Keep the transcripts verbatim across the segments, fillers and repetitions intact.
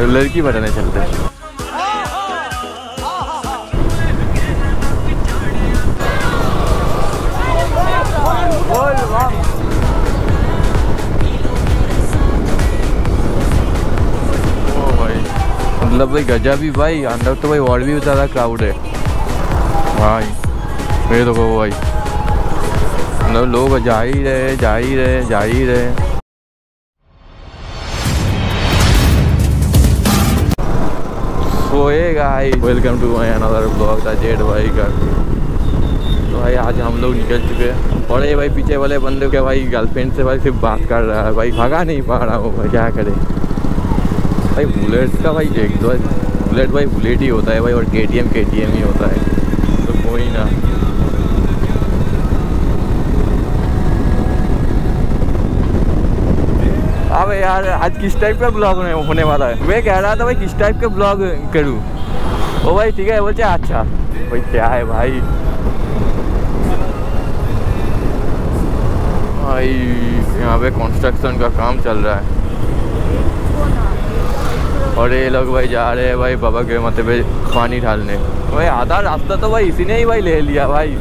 लड़की बताने चलते हैं। ओ भाई मतलब भाई गजा भी भाई अंदर तो भाई और भी ज़्यादा क्राउड है भाई। मेरे तो भाई मतलब लोग जा ही रहे जा ही रहे जा ही रहे। Welcome to my another blog था जेड भाई का। तो भाई आज हम लोग निकल चुके हैं और ये भाई पीछे वाले बंदे के भाई गर्लफ्रेंड से भाई सिर्फ बात कर रहा है भाई, भागा नहीं पा रहा हूँ भाई, क्या करे भाई। बुलेट का भाई एक दो बुलेट भाई बुलेट ही होता है भाई और K T M K T M ही होता है तो कोई ना। अबे यार आज किस टाइप का ब्लॉग होने वाला है? मैं कह रहा था भाई किस टाइप का ब्लॉग करूँ, वो भाई ठीक है बोलते अच्छा भाई, क्या है भाई भाई यहाँ पे कंस्ट्रक्शन का काम चल रहा है और ये लोग भाई जा रहे हैं भाई बाबा के मत पे पानी ढालने। भाई आधा रास्ता तो भाई इसी ने ही भाई ले लिया भाई,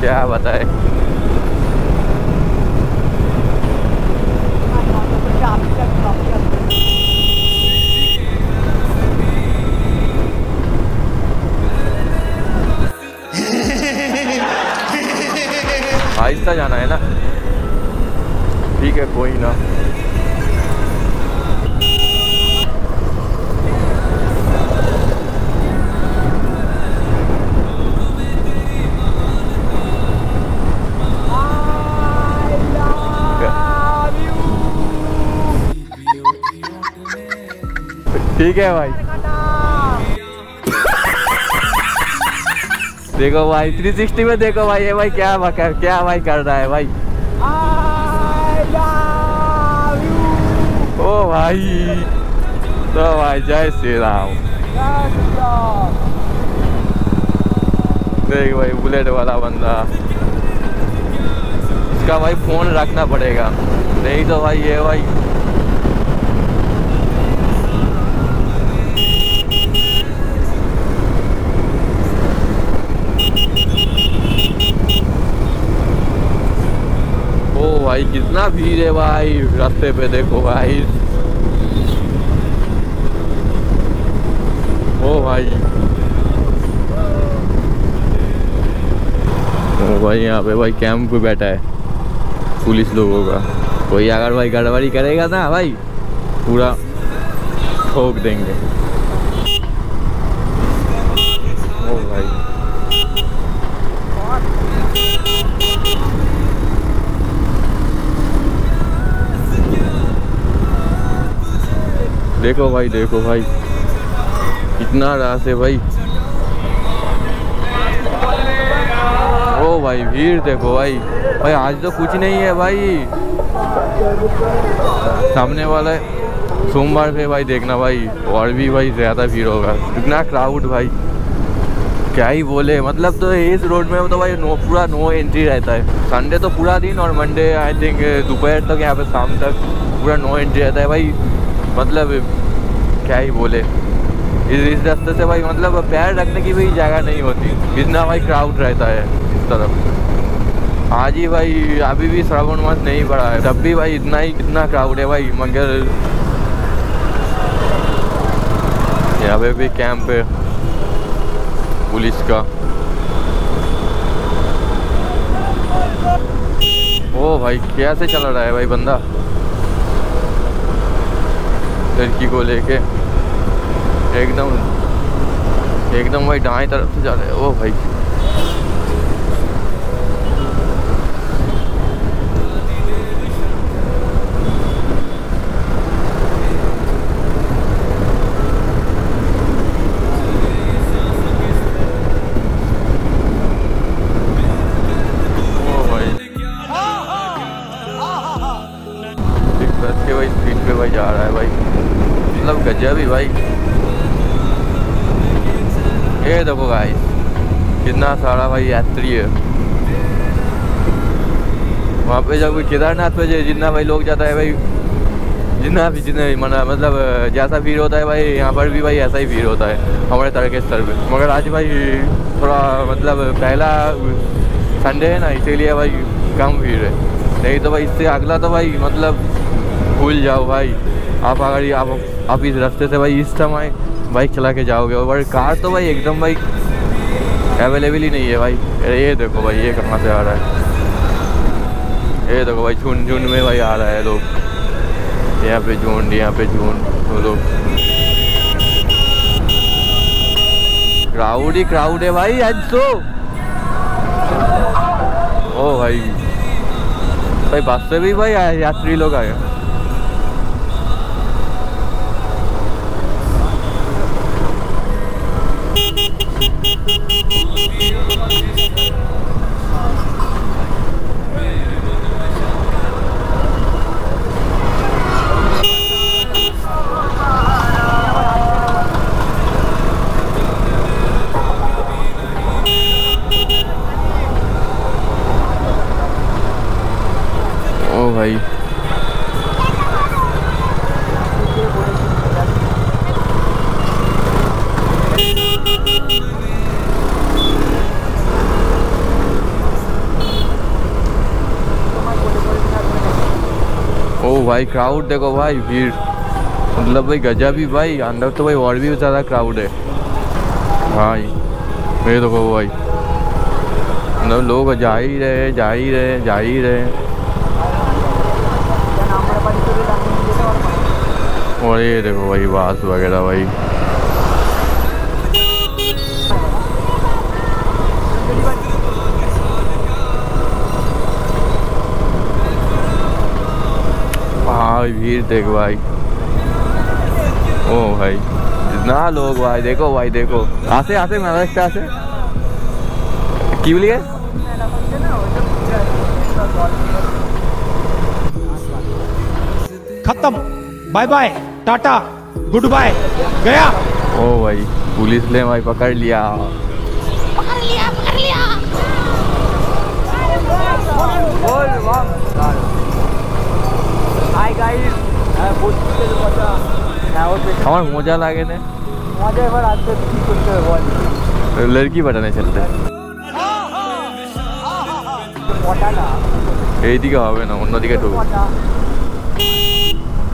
क्या बताए। आहिस्ता जाना है ना, ठीक है कोई ना। ठीक है भाई देखो भाई तीन सौ साठ में देखो भाई ये भाई क्या कर, क्या भाई कर रहा है भाई। ओ भाई तो भाई जय श्री राम। देख भाई बुलेट वाला बंदा, इसका भाई फोन रखना पड़ेगा नहीं तो भाई ये भाई भाई कितना भीड़ है भाई रास्ते पे देखो भाई। ओ भाई ओ भाई यहाँ पे भाई कैंप पे बैठा है पुलिस लोगों का, कोई अगर भाई गड़बड़ी करेगा ना भाई पूरा ठोक देंगे। ओ भाई देखो भाई देखो भाई कितना रास है भाई। ओ भाई भीड़ देखो भाई भाई आज तो कुछ नहीं है भाई, सामने वाला सोमवार पे भाई देखना भाई और भी भाई ज़्यादा भीड़ होगा। इतना क्राउड भाई क्या ही बोले, मतलब तो इस रोड में तो भाई नो पूरा नो एंट्री रहता है संडे तो पूरा दिन और मंडे आई थिंक दोपहर तक यहाँ पे शाम तक पूरा नो एंट्री रहता है भाई। मतलब क्या ही बोले इस इस रास्ते से भाई मतलब पैर रखने की भी जगह नहीं होती, इतना भाई क्राउड रहता है इस तरफ। आज ही भाई अभी भी श्रावण मास नहीं पड़ा है तब भी भाई इतना ही इतना क्राउड है भाई। मगर यहाँ पे भी कैंप है पुलिस का। ओ भाई कैसे चल रहा है भाई बंदा लड़की को लेके, एकदम एकदम भाई दाएं तरफ से जा रहे हैं। ओ भाई अभी भाई ये देखो भाई कितना सारा भाई यात्री है वहाँ पे। जब केदारनाथ पे जितना भाई लोग जाता है भाई जितना भी जितने भी मना मतलब जैसा फील होता है भाई यहाँ पर भी भाई ऐसा ही फील होता है हमारे तड़के स्तर पर। मगर आज भाई थोड़ा मतलब पहला संडे है ना, इसीलिए भाई कम भीड़ है, नहीं तो भाई इससे अगला तो भाई मतलब भूल जाओ भाई। आप अगर आप, आप इस रास्ते से भाई इस समय बाइक चला के जाओगे, और कार तो भाई एकदम भाई अवेलेबल ही नहीं है भाई। ये देखो भाई ये कहाँ से आ रहा है, ये देखो भाई झुंड झुंड में भाई आ रहा है लोग, यहाँ पे झुंड यहाँ पे झुंड तो लोग क्राउड ही क्राउड है भाई आज तो। ओ भाई भाई बस से भी भाई यात्री लोग आए। भाई ओ भाई क्राउड देखो भाई भीड़ मतलब भाई गजब ही भाई। अंदर तो भाई और भी ज़्यादा क्राउड है भाई। ये देखो भाई मतलब लोग जा ही रहे जा ही रहे जा ही रहे। और ये देखो भाई बास वगैरह भाई भाई भीड़ देखो भाई। ओ भाई इतना लोग भाई देखो भाई देखो आसे आसे महाराष्ट्र आसे की बोलिए। खत्म bye bye tata good bye गया। ओ भाई पुलिस ने भाई पकड़ लिया पकड़ लिया पकड़ लिया। हाय गाइस हमारे मोजा लागे ने लड़की बटाने चलते यही दिखे हो ना उन्नो दिखे ठोक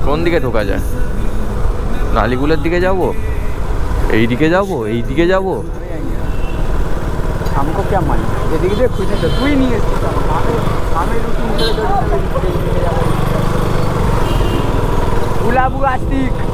कौन दिखे ढोका जाए नालीगुलर दिखे जाओ यही दिखे जाओ यही दिखे जाओ। हमको क्या मालूम ये देख खुश तो कोई नहीं है। गुलाब आस्तिक